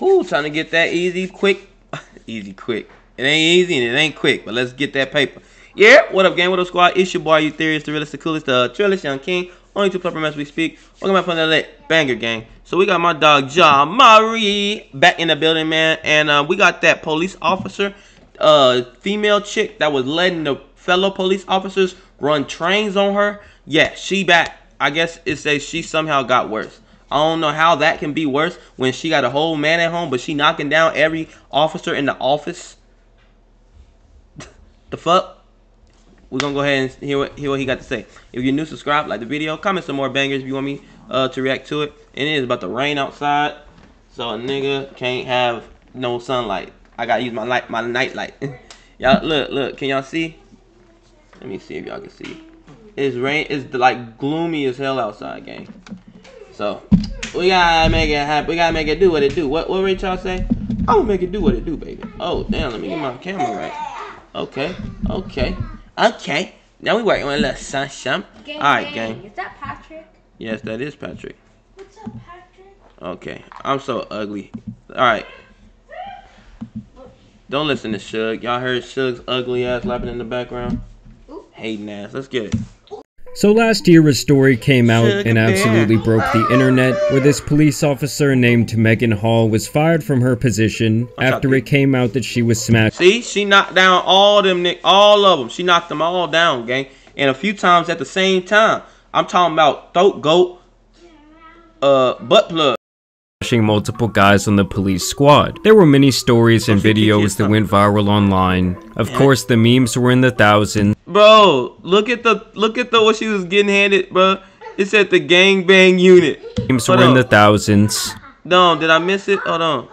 Fool trying to get that easy, quick. Easy, quick. It ain't easy and it ain't quick, but let's get that paper. Yeah, what up, gang? What up, squad? It's your boy, you theorist, the realest, the coolest, the trillest, Young King. Only two platforms as we speak. Welcome back from the banger, gang. So we got my dog, Ja Mari, back in the building, man. And we got that police officer, female chick that was letting the fellow police officers run trains on her. Yeah, she back. I guess it says she somehow got worse. I don't know how that can be worse when she got a whole man at home, but she knocking down every officer in the office. The fuck? We're going to go ahead and hear what he got to say. If you're new, subscribe, like the video, comment some more bangers if you want me to react to it. And it is about to rain outside, so a nigga can't have no sunlight. I got to use my light, my night light. Y'all, look, can y'all see? Let me see if y'all can see. It's rain, it's like gloomy as hell outside, gang. So we gotta make it happen. We gotta make it do what it do. What did y'all say? I'm gonna make it do what it do, baby. Oh damn, let me get my camera right. Okay. Now we working on a little sunshine. All right, gang. Is that Patrick? Yes, that is Patrick. What's up, Patrick? Okay, I'm so ugly. All right. Don't listen to Suge. Y'all heard Suge's ugly ass lapping in the background. Hating ass. Let's get it. So last year a story came out and absolutely broke the internet where this police officer named Megan Hall was fired from her position after it came out that she was smashed. See, she knocked down all of them. She knocked them all down, gang. And a few times at the same time. I'm talking about throat goat, butt plug. Multiple guys on the police squad. There were many stories and videos that went viral online. Of course, the memes were in the thousands. Bro, look at the what she was getting handed, bro. It said the gangbang unit. Memes were in the thousands. No, did I miss it? Hold on.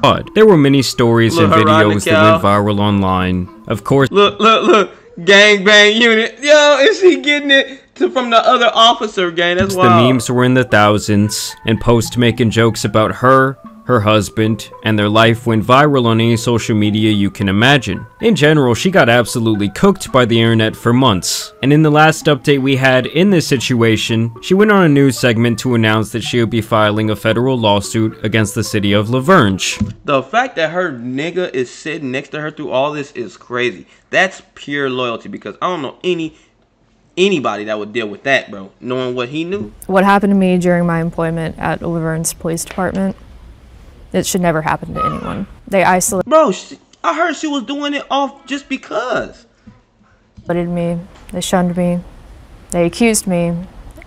But there were many stories and videos that went viral online. Of course. Look. Gangbang unit. Yo, is she getting it from the other officer, gang? That's wild. The memes were in the thousands, and posts making jokes about her, her husband, and their life went viral on any social media you can imagine. In general, she got absolutely cooked by the internet for months. And in the last update we had in this situation, she went on a news segment to announce that she would be filing a federal lawsuit against the city of Lavergne. The fact that her nigga is sitting next to her through all this is crazy. That's pure loyalty, because I don't know anybody that would deal with that, bro, knowing what he knew. What happened to me during my employment at Lavergne's police department, it should never happen to anyone. They isolate. Bro, I heard she was doing it off just because. They hated me, they shunned me, they accused me,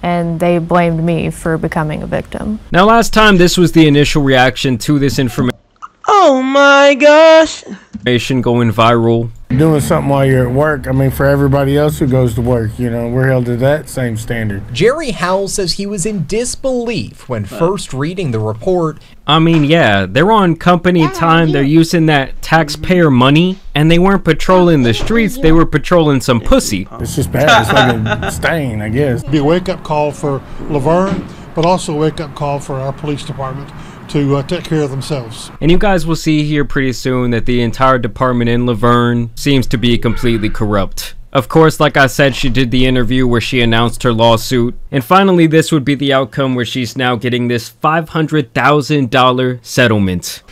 and they blamed me for becoming a victim. Now last time, this was the initial reaction to this information. Oh my gosh. Information going viral. Doing something while you're at work, I mean, for everybody else who goes to work, you know, we're held to that same standard. Jerry Howell says he was in disbelief when first reading the report. I mean, yeah, they're on company time, they're using that taxpayer money, and they weren't patrolling the streets, they were patrolling some pussy. It's just bad, it's like a stain, I guess. It'd be a wake-up call for Lavergne, but also a wake-up call for our police department to take care of themselves. And you guys will see here pretty soon that the entire department in Lavergne seems to be completely corrupt. Of course, like I said, she did the interview where she announced her lawsuit. And finally, this would be the outcome where she's now getting this $500,000 settlement.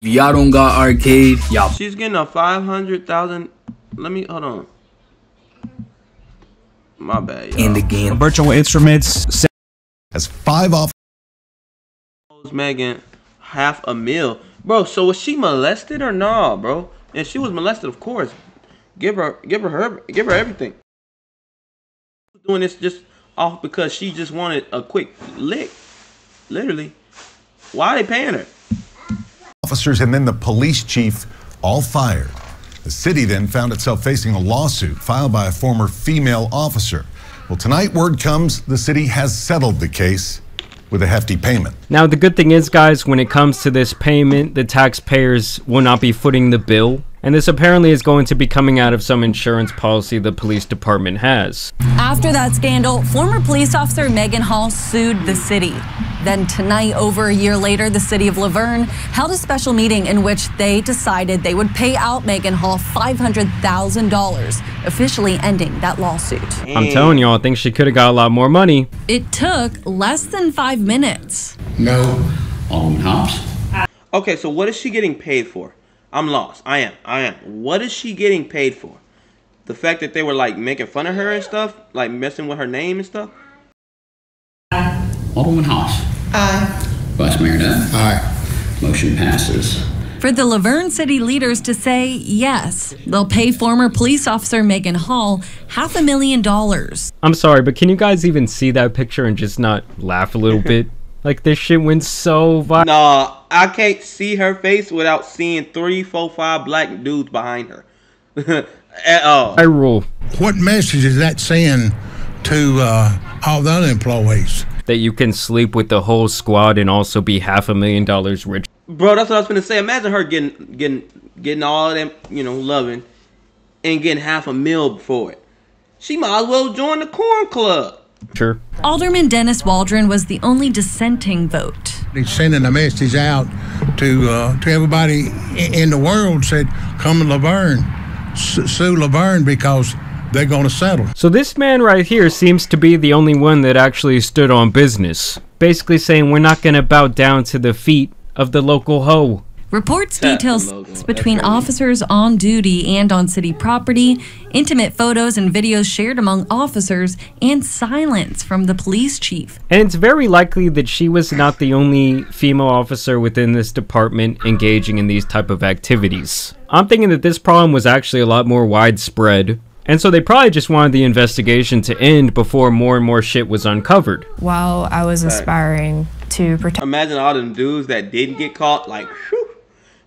Y'all don't got arcade, y'all. She's getting a $500,000. Let me, hold on. My bad, y'all. In the game. Virtual Instruments has five off. Megan $500,000, bro. So was she molested or nah, bro? And she was molested, of course. Give her everything. Doing this just off because she just wanted a quick lick, literally. Why are they paying her? Officers and then the police chief all fired. The city then found itself facing a lawsuit filed by a former female officer. Well, tonight word comes the city has settled the case with a hefty payment. Now the good thing is, guys, when it comes to this payment, the taxpayers will not be footing the bill, and this apparently is going to be coming out of some insurance policy the police department has. After that scandal, former police officer Megan Hall sued the city. Then tonight, over a year later, the city of Laverne held a special meeting in which they decided they would pay out Megan Hall $500,000, officially ending that lawsuit. I'm telling y'all, I think she could have got a lot more money. It took less than 5 minutes. No, on hops. Okay, so what is she getting paid for? I'm lost. I am. What is she getting paid for? The fact that they were like making fun of her and stuff, like messing with her name and stuff. Alderman Haas. Aye. Vice Mayor Dunn. Aye. Motion passes. For the Laverne city leaders to say yes, they'll pay former police officer Megan Hall $500,000. I'm sorry, but can you guys even see that picture and just not laugh a little bit? Like, this shit went so viral. Nah, I can't see her face without seeing 3, 4, 5 black dudes behind her. At all. I rule. What message is that saying to all the other employees? That you can sleep with the whole squad and also be $500,000 rich. Bro, that's what I was gonna say. Imagine her getting all of them, you know, loving, and getting $500,000 for it. She might as well join the corn club. Sure. Alderman Dennis Waldron was the only dissenting vote. He's sending a message out to everybody in the world. Said, come to Laverne, sue Laverne because they're going to settle. So this man right here seems to be the only one that actually stood on business, basically saying we're not going to bow down to the feet of the local hoe. Reports detail sex between officers on duty and on city property, intimate photos and videos shared among officers, and silence from the police chief. And it's very likely that she was not the only female officer within this department engaging in these type of activities. I'm thinking that this problem was actually a lot more widespread. And so they probably just wanted the investigation to end before more and more shit was uncovered. While I was aspiring to protect... Imagine all them dudes that didn't get caught, like, whew,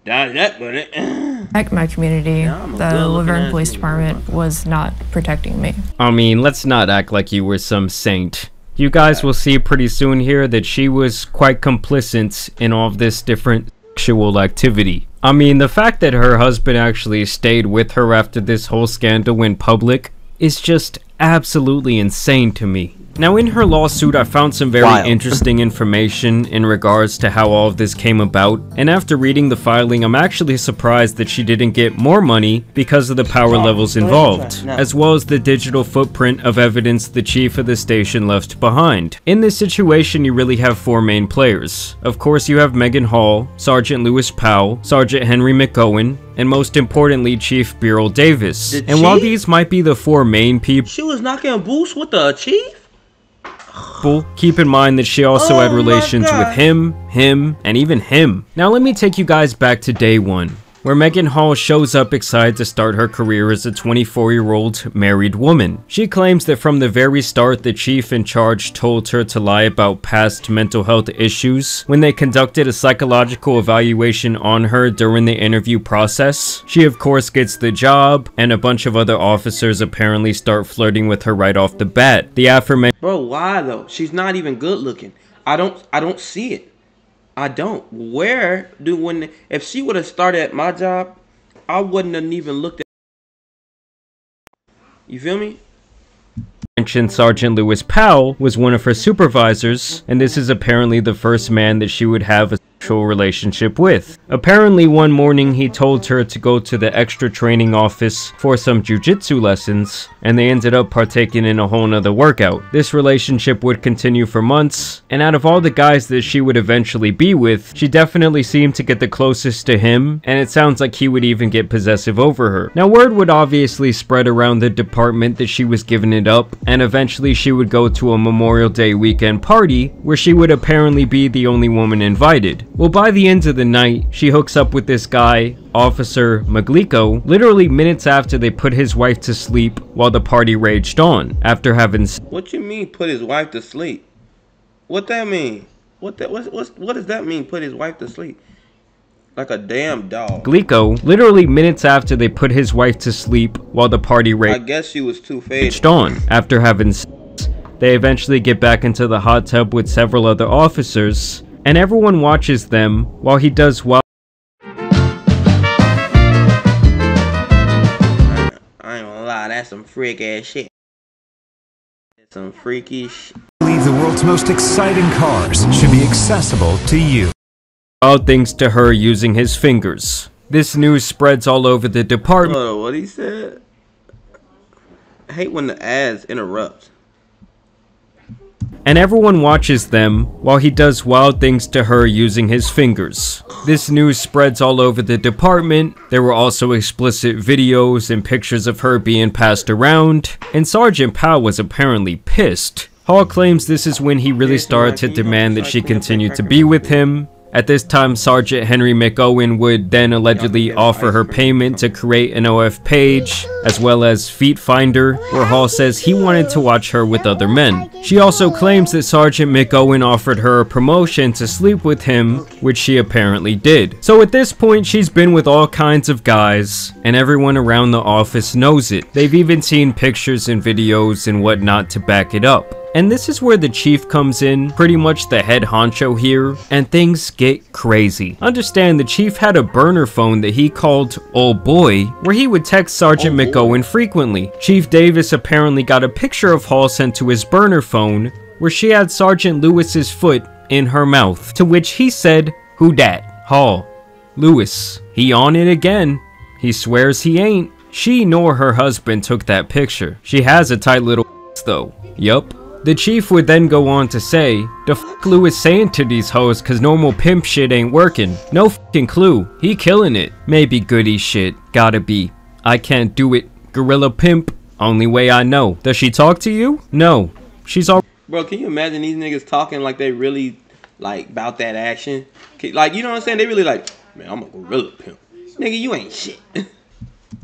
that wouldn't protect my community. Yeah, the Laverne Police Department was not protecting me. I mean, let's not act like you were some saint. You guys will see pretty soon here that she was quite complicit in all of this different sexual activity. I mean, the fact that her husband actually stayed with her after this whole scandal went public is just absolutely insane to me. Now, in her lawsuit, I found some very interesting information in regards to how all of this came about, and after reading the filing, I'm actually surprised that she didn't get more money because of the power levels involved, as well as the digital footprint of evidence the chief of the station left behind. In this situation, you really have 4 main players. Of course, you have Megan Hall, Sergeant Lewis Powell, Sergeant Henry McGowan, and most importantly, Chief Beryl Davis. And while these might be the 4 main people... She was knocking boots with the chief? Keep in mind that she also had relations with him, and even him. Now let me take you guys back to day 1, where Megan Hall shows up excited to start her career as a 24-year-old married woman. She claims that from the very start, the chief in charge told her to lie about past mental health issues when they conducted a psychological evaluation on her during the interview process. She of course gets the job, and a bunch of other officers apparently start flirting with her right off the bat. The affirmation... Bro, why though? She's not even good looking. I don't see it. I don't. Where do when if she would have started at my job, I wouldn't have even looked at. You feel me? Mentioned Sergeant Lewis Powell was one of her supervisors, and this is apparently the first man that she would have a sexual relationship with. Apparently, one morning he told her to go to the extra training office for some jiu-jitsu lessons, and they ended up partaking in a whole nother workout. This relationship would continue for months, and out of all the guys that she would eventually be with, she definitely seemed to get the closest to him, and it sounds like he would even get possessive over her. Now, word would obviously spread around the department that she was giving it up, and eventually she would go to a Memorial Day weekend party where she would apparently be the only woman invited. Well, by the end of the night, she hooks up with this guy, Officer Maglico, literally minutes after they put his wife to sleep while the party raged on. After having... What you mean put his wife to sleep? What that mean? What does that mean, put his wife to sleep? Like a damn dog. Glico, literally minutes after they put his wife to sleep while the party raged on. I guess she was too faded. After having sex, they eventually get back into the hot tub with several other officers, and everyone watches them while he does I ain't gonna lie, that's some freak ass shit. Some freaky shit. believe the world's most exciting cars should be accessible to you. All thanks to her using his fingers. This news spreads all over the department. Oh, what he said? I hate when the ads interrupt. And everyone watches them while he does wild things to her using his fingers. This news spreads all over the department. There were also explicit videos and pictures of her being passed around, and Sergeant Powell was apparently pissed. Hall claims this is when he really started to demand that she continue to be with him. At this time, Sergeant Henry McOwen would then allegedly offer her payment to create an OF page, as well as Feet Finder, where Hall says he wanted to watch her with other men. She also claims that Sergeant McOwen offered her a promotion to sleep with him, which she apparently did. So at this point, she's been with all kinds of guys, and everyone around the office knows it. They've even seen pictures and videos and whatnot to back it up. And this is where the chief comes in, pretty much the head honcho here, and things get crazy. Understand, the chief had a burner phone that he called Old Boy, where he would text Sergeant McOwen frequently. Chief Davis apparently got a picture of Hall sent to his burner phone, where she had Sergeant Lewis's foot in her mouth, to which he said, "Who dat?" Hall, Lewis, he on it again. He swears he ain't. She nor her husband took that picture. She has a tight little though, yup. The chief would then go on to say, "The f*** Lewis saying to these hoes cause normal pimp shit ain't working. No f***ing clue. He killing it. Maybe goody shit. Gotta be. I can't do it. Gorilla pimp. Only way I know. Does she talk to you? No. She's all." Bro, can you imagine these niggas talking like they really like about that action? Like, you know what I'm saying? They really like, "Man, I'm a gorilla pimp. Nigga, you ain't shit."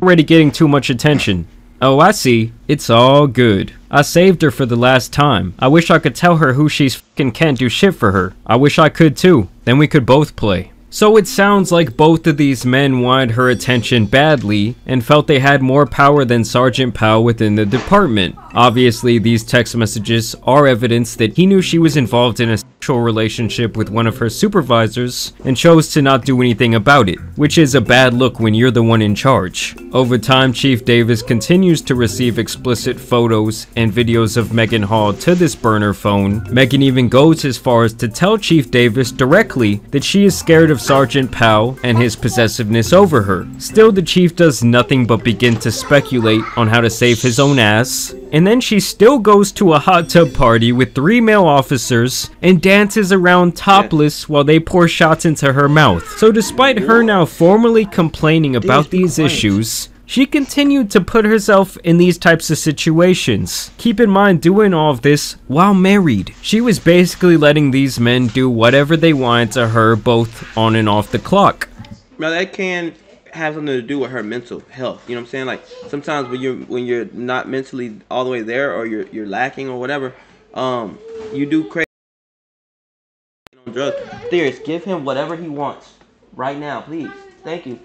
Already getting too much attention. "Oh, I see. It's all good. I saved her for the last time. I wish I could tell her who she's f***ing can't do shit for her. I wish I could too. Then we could both play." So it sounds like both of these men wanted her attention badly and felt they had more power than Sergeant Powell within the department. Obviously, these text messages are evidence that he knew she was involved in a sexual relationship with one of her supervisors and chose to not do anything about it, which is a bad look when you're the one in charge. Over time, Chief Davis continues to receive explicit photos and videos of Megan Hall to this burner phone. Megan even goes as far as to tell Chief Davis directly that she is scared of Sergeant Powell and his possessiveness over her. Still, the chief does nothing but begin to speculate on how to save his own ass, and then she still goes to a hot tub party with 3 male officers and dances around topless while they pour shots into her mouth. So despite her now formally complaining about these issues, she continued to put herself in these types of situations. Keep in mind, doing all of this while married. She was basically letting these men do whatever they wanted to her, both on and off the clock. Now that can have something to do with her mental health, you know what I'm saying? Like, sometimes when you're not mentally all the way there, or you're lacking or whatever, you do crazy on drugs. There's, give him whatever he wants right now, please. Thank you.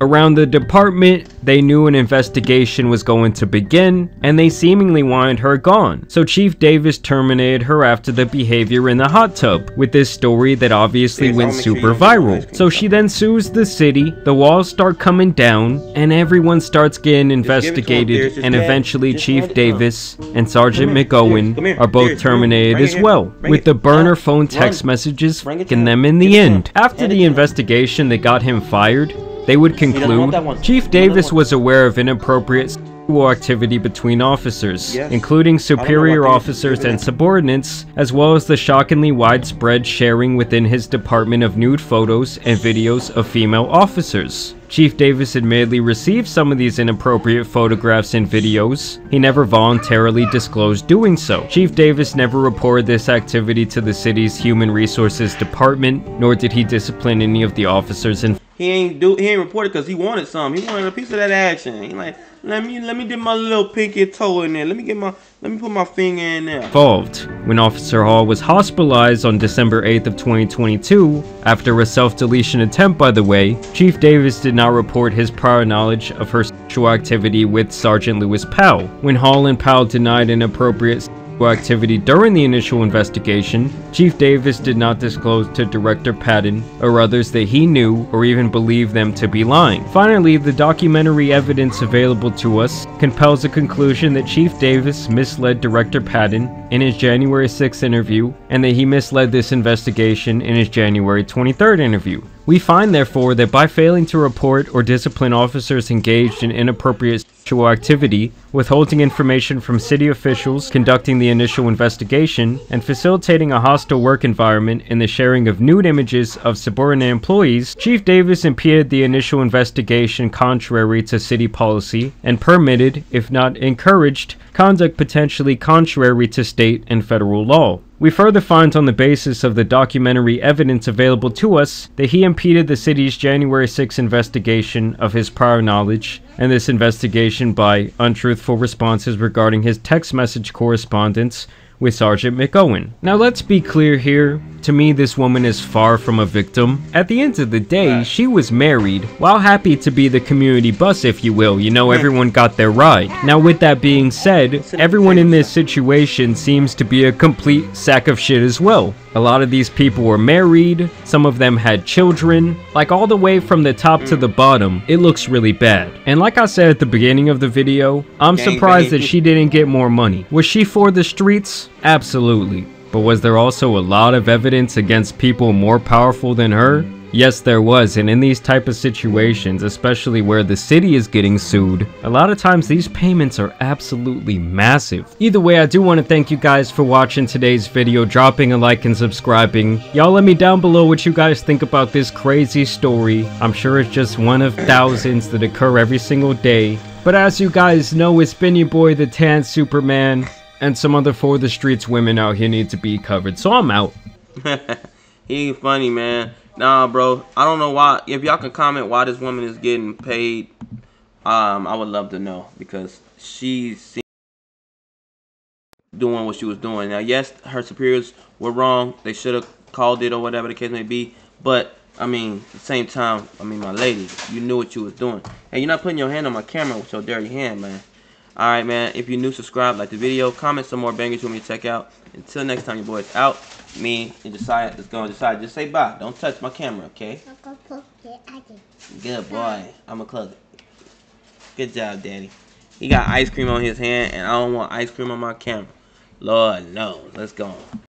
Around the department, they knew an investigation was going to begin, and they seemingly wanted her gone. So Chief Davis terminated her after the behavior in the hot tub, with this story that obviously went super viral. So she then sues the city, the walls start coming down, and everyone starts getting investigated, and eventually Chief Davis and Sergeant McOwen are both terminated as well, with the burner phone text messages f***ing them in the end. After the investigation that got him fired, they would conclude, Chief Davis was aware of inappropriate sexual activity between officers, including superior officers and subordinates, as well as the shockingly widespread sharing within his department of nude photos and videos of female officers. Chief Davis admittedly received some of these inappropriate photographs and videos. He never voluntarily disclosed doing so. Chief Davis never reported this activity to the city's Human Resources Department, nor did he discipline any of the officers involved. He ain't reported because he wanted some. He wanted a piece of that action. He like, let me dip my little pinky toe in there. Let me put my finger in there. Involved when Officer Hall was hospitalized on December 8th of 2022 after a self-deletion attempt, by the way. Chief Davis did not report his prior knowledge of her sexual activity with Sergeant Lewis Powell. When Hall and Powell denied inappropriate illegal activity during the initial investigation, Chief Davis did not disclose to Director Patton or others that he knew or even believed them to be lying. Finally, the documentary evidence available to us compels the conclusion that Chief Davis misled Director Patton in his January 6th interview, and that he misled this investigation in his January 23rd interview. We find, therefore, that by failing to report or discipline officers engaged in inappropriate sexual activity, withholding information from city officials conducting the initial investigation, and facilitating a hostile work environment in the sharing of nude images of subordinate employees, Chief Davis impeded the initial investigation contrary to city policy and permitted, if not encouraged, conduct potentially contrary to state and federal law. We further find, on the basis of the documentary evidence available to us, that he impeded the city's January 6 investigation of his prior knowledge, and this investigation by untruthful responses regarding his text message correspondence with Sergeant McOwen. Now, let's be clear here. To me, this woman is far from a victim. At the end of the day, she was married, while happy to be the community bus, if you will. You know, everyone got their ride. Now, with that being said, everyone in this situation seems to be a complete sack of shit as well. A lot of these people were married, some of them had children. Like, all the way from the top to the bottom, it looks really bad. And like I said at the beginning of the video, I'm surprised that she didn't get more money. Was she for the streets? Absolutely. But was there also a lot of evidence against people more powerful than her? Yes, there was, and in these type of situations, especially where the city is getting sued, a lot of times these payments are absolutely massive. Either way, I do want to thank you guys for watching today's video, dropping a like and subscribing. Y'all let me down below what you guys think about this crazy story. I'm sure it's just one of thousands that occur every single day. But as you guys know, it's been your boy, the Tan Superman, and some other for the streets women out here need to be covered. So I'm out. He ain't funny, man. Nah, bro. I don't know why. If y'all can comment why this woman is getting paid, I would love to know, because she's doing what she was doing. Now, yes, her superiors were wrong. They should have called it or whatever the case may be. But I mean, at the same time, I mean, my lady, you knew what you was doing, and you're not putting your hand on my camera with your dirty hand, man. Alright, man, if you're new, subscribe, like the video, comment some more bangers you want me to check out. Until next time, your boy is out. Me and Josiah is going to Josiah. Just say bye. Don't touch my camera, okay? Good boy. I'm going to close it. Good job, Daddy. He got ice cream on his hand, and I don't want ice cream on my camera. Lord, no. Let's go.